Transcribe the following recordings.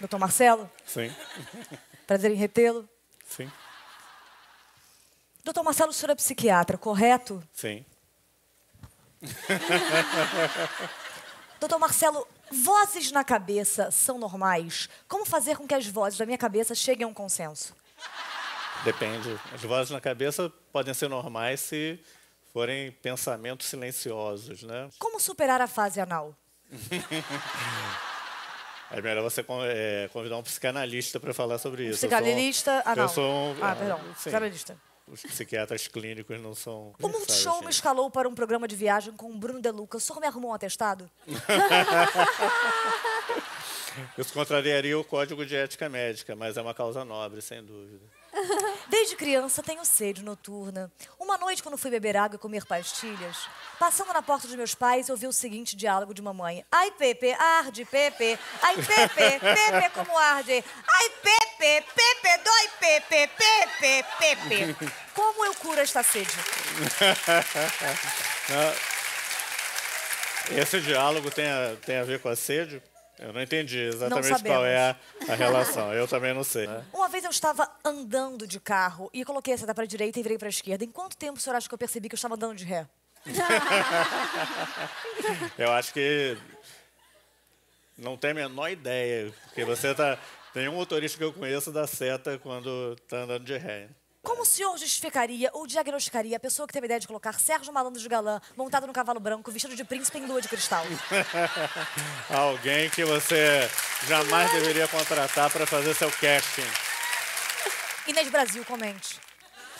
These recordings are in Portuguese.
Doutor Marcelo? Sim. Prazer em retê-lo? Sim. Doutor Marcelo, o senhor é psiquiatra, correto? Sim. Doutor Marcelo, vozes na cabeça são normais? Como fazer com que as vozes da minha cabeça cheguem a um consenso? Depende. As vozes na cabeça podem ser normais se forem pensamentos silenciosos, né? Como superar a fase anal? É melhor você convidar um psicanalista para falar sobre isso. Psicanalista anal. Ah, perdão. Psicanalista. Os psiquiatras clínicos não são... O Multishow me escalou para um programa de viagem com o Bruno De Luca. O senhor me arrumou um atestado? Isso contrariaria o código de ética médica, mas é uma causa nobre, sem dúvida. Desde criança tenho sede noturna. Uma noite, quando fui beber água e comer pastilhas, passando na porta dos meus pais, eu ouvi o seguinte diálogo de mamãe. Ai, Pepe, arde, Pepe. Ai, Pepe, Pepe, como arde. Ai, Pepe, Pepe, dói, Pepe, Pepe, Pepe. Como eu curo esta sede? Esse diálogo tem a ver com a sede? Eu não entendi exatamente qual é a relação. Eu também não sei. Né? Uma vez eu estava andando de carro e coloquei a seta para a direita e virei para a esquerda. Em quanto tempo o senhor acha que eu percebi que eu estava andando de ré? Eu acho que não tem a menor ideia. Porque você tá... Nenhum motorista que eu conheço dá seta quando está andando de ré. Como o senhor justificaria ou diagnosticaria a pessoa que teve a ideia de colocar Sérgio Malandro de galã montado no cavalo branco, vestido de príncipe em lua de cristal? Alguém que você jamais deveria contratar para fazer seu casting. Inês Brasil, comente.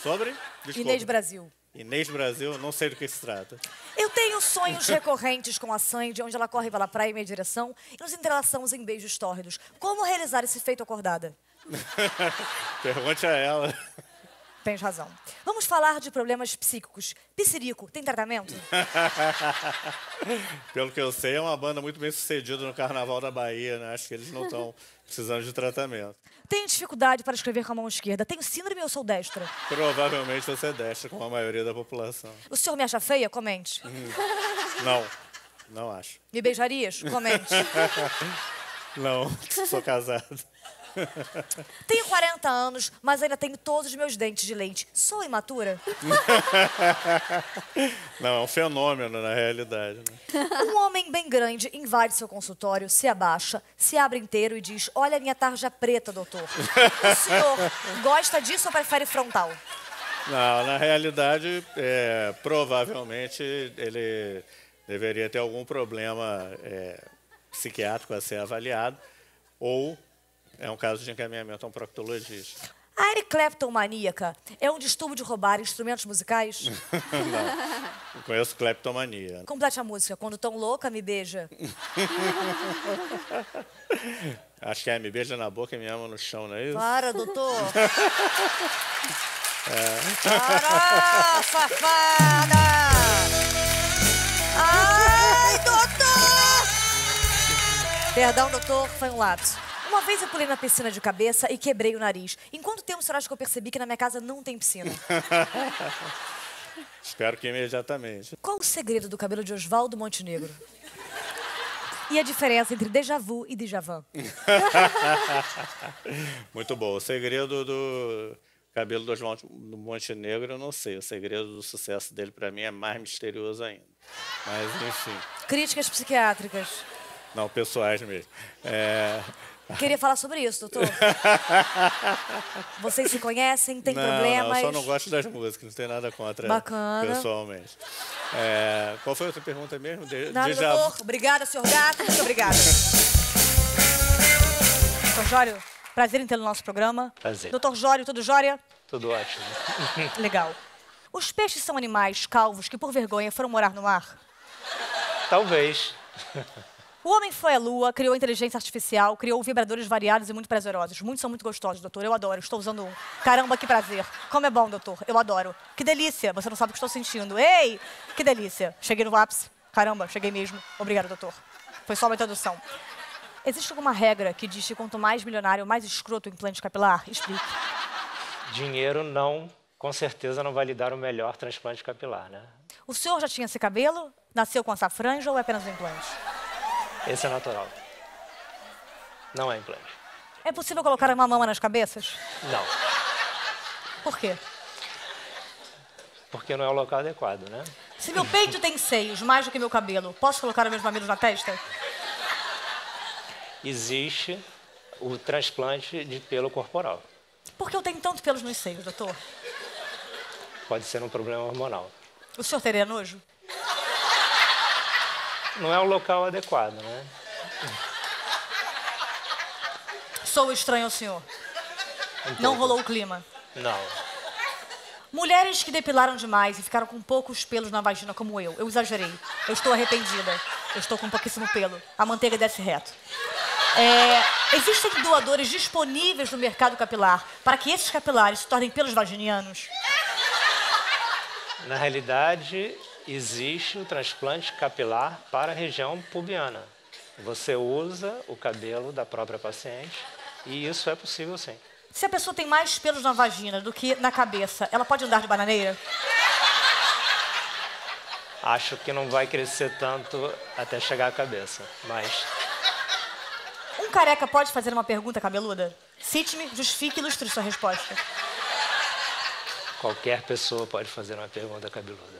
Sobre? Desculpa. Inês Brasil. Inês Brasil, não sei do que se trata. Eu tenho sonhos recorrentes com a Sainz, de onde ela corre pela praia em minha direção e nos entrelaçamos em beijos tórridos. Como realizar esse feito acordada? Pergunte a ela. Tem razão. Vamos falar de problemas psíquicos. Psirico, tem tratamento? Pelo que eu sei, é uma banda muito bem sucedida no Carnaval da Bahia, né? Acho que eles não estão precisando de tratamento. Tenho dificuldade para escrever com a mão esquerda. Tenho síndrome ou sou destra? Provavelmente você é destra, como a maioria da população. O senhor me acha feia? Comente. Não, não acho. Me beijarias? Comente. Não, sou casado. Tenho 40 anos, mas ainda tenho todos os meus dentes de leite. Sou imatura? Não, é um fenômeno na realidade, né? Um homem bem grande invade seu consultório, se abaixa, se abre inteiro e diz: olha a minha tarja preta, doutor. O senhor gosta disso ou prefere frontal? Não, na realidade, provavelmente ele deveria ter algum problema psiquiátrico a ser avaliado ou... É um caso de encaminhamento a um proctologista. A cleptomaníaca é um distúrbio de roubar instrumentos musicais? Não, eu conheço cleptomania. Complete a música. Quando tão louca, me beija. Acho que é me beija na boca e me ama no chão, não é isso? Para, doutor! Para, safada! Ai, doutor! Perdão, doutor, foi um lapso. Uma vez eu pulei na piscina de cabeça e quebrei o nariz. Em quanto tempo o senhor acha que eu percebi que na minha casa não tem piscina? Espero que imediatamente. Qual o segredo do cabelo de Oswaldo Montenegro? E a diferença entre déjà vu e djavan? Muito bom. O segredo do cabelo do Oswaldo Montenegro eu não sei. O segredo do sucesso dele, pra mim, é mais misterioso ainda. Mas, enfim. Críticas psiquiátricas. Não, pessoais mesmo. Queria falar sobre isso, doutor. Vocês se conhecem, tem problemas? Não, eu só não gosto das músicas, não tem nada contra. Bacana. Pessoalmente. Qual foi a outra pergunta mesmo? Nada, doutor. Obrigada, senhor Gato. Muito obrigada. Doutor Jório, prazer em ter no nosso programa. Prazer. Doutor Jório, tudo jóia? Tudo ótimo. Legal. Os peixes são animais calvos que, por vergonha, foram morar no mar? Talvez. O homem foi à lua, criou inteligência artificial, criou vibradores variados e muito prazerosos. Muitos são muito gostosos, doutor. Eu adoro. Estou usando um. Caramba, que prazer. Como é bom, doutor. Eu adoro. Que delícia. Você não sabe o que estou sentindo. Ei, que delícia. Cheguei no ápice. Caramba, cheguei mesmo. Obrigado, doutor. Foi só uma introdução. Existe alguma regra que diz que quanto mais milionário, mais escroto o implante capilar? Explique. Dinheiro não, com certeza, não vai lhe dar o melhor transplante capilar, né? O senhor já tinha esse cabelo? Nasceu com essa franja ou é apenas um implante? Esse é natural. Não é implante. É possível colocar uma mama nas cabeças? Não. Por quê? Porque não é o local adequado, né? Se meu peito tem seios mais do que meu cabelo, posso colocar meus mamilos na testa? Existe o transplante de pelo corporal. Por que eu tenho tantos pelos nos seios, doutor? Pode ser um problema hormonal. O senhor teria nojo? Não é o local adequado, né? Sou estranho ao senhor? Um pouco. Não rolou o clima? Não. Mulheres que depilaram demais e ficaram com poucos pelos na vagina, como eu. Eu exagerei. Eu estou arrependida. Eu estou com pouquíssimo pelo. A manteiga desce reto. Existem doadores disponíveis no mercado capilar para que esses capilares se tornem pelos vaginianos? Na realidade, existe o transplante capilar para a região pubiana. Você usa o cabelo da própria paciente e isso é possível sim. Se a pessoa tem mais pelos na vagina do que na cabeça, ela pode andar de bananeira? Acho que não vai crescer tanto até chegar à cabeça, mas... Um careca pode fazer uma pergunta cabeluda? Cite-me, justifique e ilustre sua resposta. Qualquer pessoa pode fazer uma pergunta cabeluda.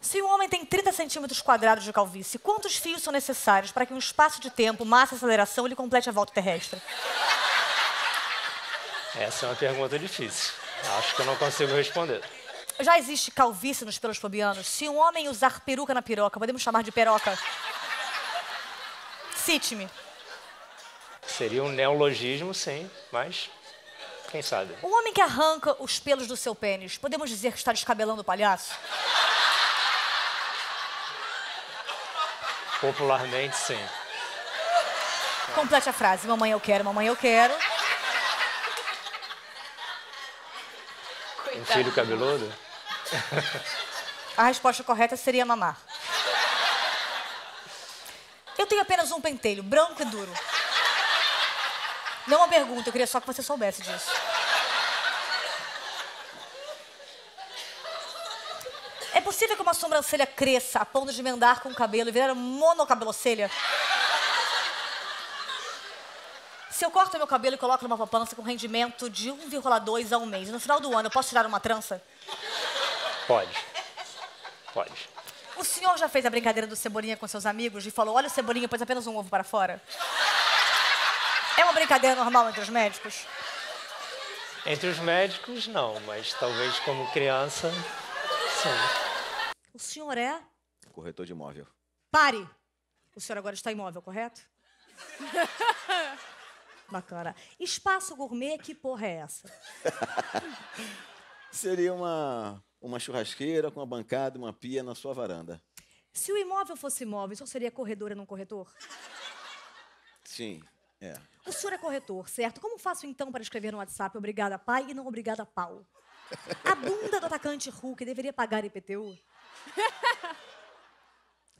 Se um homem tem 30 centímetros quadrados de calvície, quantos fios são necessários para que um espaço de tempo, massa e aceleração, ele complete a volta terrestre? Essa é uma pergunta difícil. Acho que eu não consigo responder. Já existe calvície nos pelos pubianos? Se um homem usar peruca na piroca, podemos chamar de peroca? Cite-me. Seria um neologismo, sim, mas quem sabe? O homem que arranca os pelos do seu pênis, podemos dizer que está descabelando o palhaço? Popularmente, sim. Complete a frase. Mamãe, eu quero, mamãe, eu quero. Coitado. Um filho cabeludo? A resposta correta seria mamar. Eu tenho apenas um pentelho, branco e duro. Não é uma pergunta, eu queria só que você soubesse disso. É possível que uma sobrancelha cresça a ponto de emendar com o cabelo e virar monocabelocelha? Se eu corto meu cabelo e coloco numa poupança com rendimento de 1,2 ao mês, no final do ano eu posso tirar uma trança? Pode. Pode. O senhor já fez a brincadeira do Cebolinha com seus amigos e falou, olha o Cebolinha, pôs apenas um ovo para fora? É uma brincadeira normal entre os médicos? Entre os médicos, não, mas talvez como criança, sim. O senhor é? Corretor de imóvel. Pare! O senhor agora está imóvel, correto? Bacana. Espaço gourmet, que porra é essa? Seria uma churrasqueira com uma bancada e uma pia na sua varanda. Se o imóvel fosse imóvel, o senhor seria corredor e não corretor? Sim, é. O senhor é corretor, certo? Como faço então para escrever no WhatsApp obrigada pai e não obrigada pau? A bunda do atacante Hulk deveria pagar IPTU?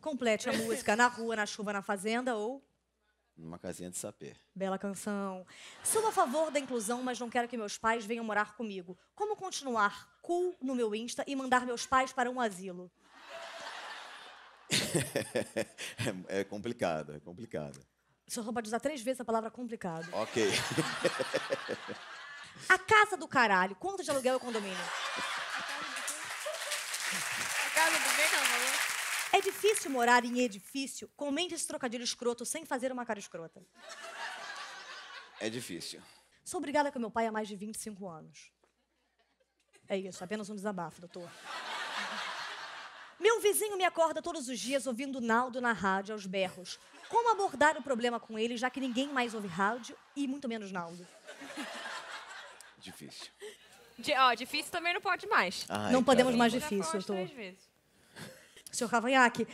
Complete a música na rua, na chuva, na fazenda ou... Numa casinha de sapê. Bela canção. Sou a favor da inclusão, mas não quero que meus pais venham morar comigo. Como continuar cool no meu Insta e mandar meus pais para um asilo? É complicado, é complicado. O senhor pode usar 3 vezes a palavra complicado. Ok. A casa do caralho. Quanto de aluguel é o condomínio? A casa do bem, não. É difícil morar em edifício? Comente esse trocadilho escroto sem fazer uma cara escrota. É difícil. Sou brigada com meu pai há mais de 25 anos. É isso, apenas um desabafo, doutor. Meu vizinho me acorda todos os dias ouvindo Naldo na rádio aos berros. Como abordar o problema com ele, já que ninguém mais ouve rádio e muito menos Naldo? Difícil. Difícil também não pode mais. Ai, não podemos mais difícil, doutor. 3 vezes. Senhor Cavanhaque,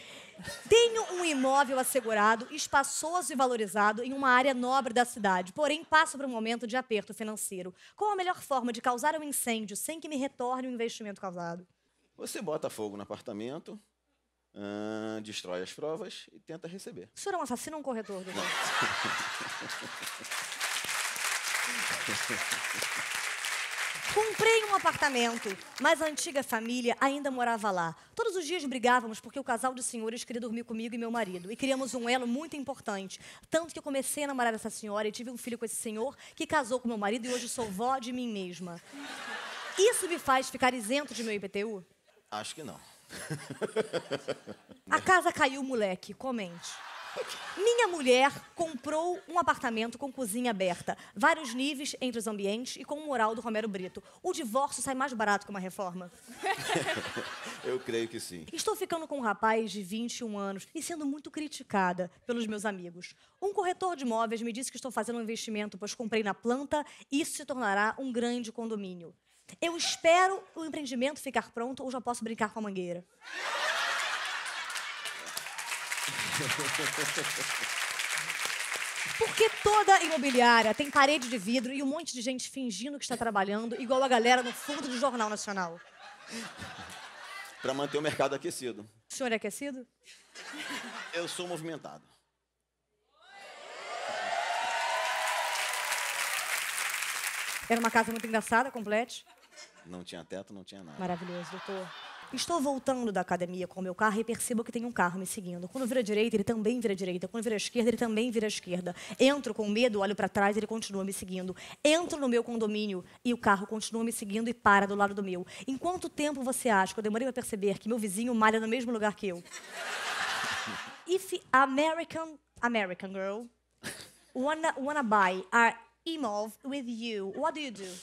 tenho um imóvel assegurado, espaçoso e valorizado em uma área nobre da cidade, porém passo por um momento de aperto financeiro. Qual a melhor forma de causar um incêndio sem que me retorne o investimento causado? Você bota fogo no apartamento, destrói as provas e tenta receber. O senhor é um assassino ou um corretor? Doutor? Comprei um apartamento, mas a antiga família ainda morava lá. Todos os dias brigávamos porque o casal de senhores queria dormir comigo e meu marido. E criamos um elo muito importante. Tanto que eu comecei a namorar essa senhora e tive um filho com esse senhor que casou com meu marido e hoje sou vó de mim mesma. Isso me faz ficar isento de meu IPTU? Acho que não. A casa caiu, moleque. Comente. Minha mulher comprou um apartamento com cozinha aberta, vários níveis entre os ambientes e com um mural do Romero Britto. O divórcio sai mais barato que uma reforma? Eu creio que sim. Estou ficando com um rapaz de 21 anos e sendo muito criticada pelos meus amigos. Um corretor de imóveis me disse que estou fazendo um investimento, pois comprei na planta e isso se tornará um grande condomínio. Eu espero o empreendimento ficar pronto ou já posso brincar com a mangueira? Porque toda imobiliária tem parede de vidro e um monte de gente fingindo que está trabalhando, igual a galera no fundo do Jornal Nacional. Para manter o mercado aquecido. O senhor é aquecido? Eu sou movimentado. Era uma casa muito engraçada, complete. Não tinha teto, não tinha nada. Maravilhoso, doutor. Estou voltando da academia com o meu carro e percebo que tem um carro me seguindo. Quando vira à direita, ele também vira à direita. Quando vira à esquerda, ele também vira à esquerda. Entro com medo, olho para trás e ele continua me seguindo. Entro no meu condomínio e o carro continua me seguindo e para do lado do meu. Em quanto tempo você acha que eu demorei para perceber que meu vizinho malha no mesmo lugar que eu? If American girl wanna buy our E-Mov with you, what do you do?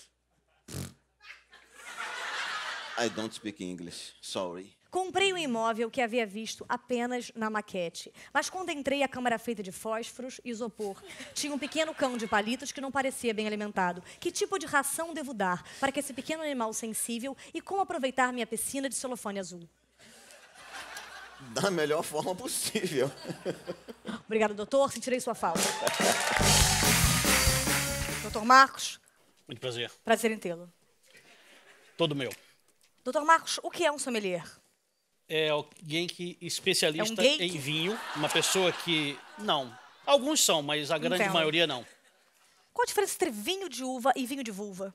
I don't speak English, sorry. Comprei um imóvel que havia visto apenas na maquete. Mas quando entrei, a cama era feita de fósforos e isopor. Tinha um pequeno cão de palitos que não parecia bem alimentado. Que tipo de ração devo dar para que esse pequeno animal sensível e como aproveitar minha piscina de celofane azul? Da melhor forma possível. Obrigado, doutor. Sentirei sua falta. Doutor Marcos. Muito prazer. Prazer em tê-lo. Todo meu. Doutor Marcos, o que é um sommelier? É alguém que é especialista em vinho, uma pessoa que... Não, alguns são, mas a grande maioria não. Qual a diferença entre vinho de uva e vinho de vulva?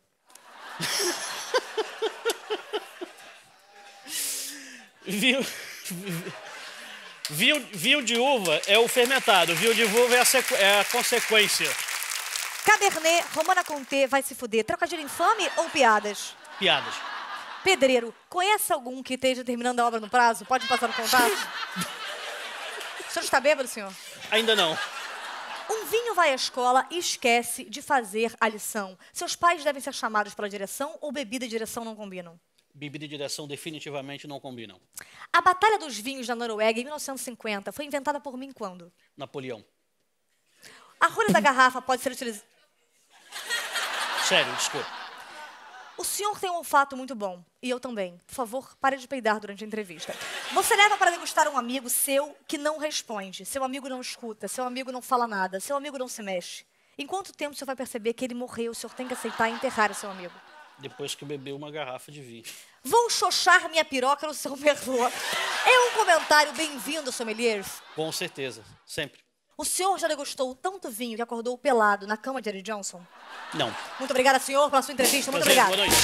Vinho de uva é o fermentado, vinho de vulva é a consequência. Cabernet, Romana Conté, vai se fuder. Trocadilho infame ou piadas? Piadas. Pedreiro, conhece algum que esteja terminando a obra no prazo? Pode passar no contato? O senhor está bêbado, senhor? Ainda não. Um vinho vai à escola e esquece de fazer a lição. Seus pais devem ser chamados para a direção ou bebida e direção não combinam? Bebida e direção definitivamente não combinam. A Batalha dos Vinhos da Noruega, em 1950, foi inventada por mim quando? Napoleão. A rolha da garrafa pode ser utilizada... Sério, desculpa. O senhor tem um olfato muito bom, e eu também. Por favor, pare de peidar durante a entrevista. Você leva para degustar um amigo seu que não responde, seu amigo não escuta, seu amigo não fala nada, seu amigo não se mexe. Em quanto tempo o senhor vai perceber que ele morreu, o senhor tem que aceitar e enterrar o seu amigo? Depois que bebeu uma garrafa de vinho. Vou xoxar minha piroca no seu perdoa. É um comentário bem-vindo, sommelier? Com certeza, sempre. O senhor já degustou tanto vinho que acordou pelado na cama de Harry Johnson? Não. Muito obrigada, senhor, pela sua entrevista. Muito obrigada. Boa noite.